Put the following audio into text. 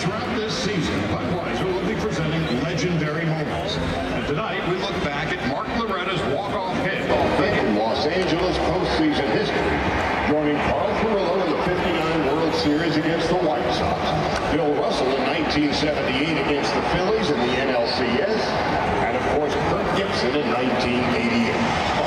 Throughout this season, Budweiser will be presenting legendary moments. And tonight, we look back at Mark Loretta's walk-off hit in Los Angeles postseason history, joining Carl Perillo in the 59 World Series against the White Sox, Bill Russell in 1978 against the Phillies in the NLCS, and of course, Kirk Gibson in 1988.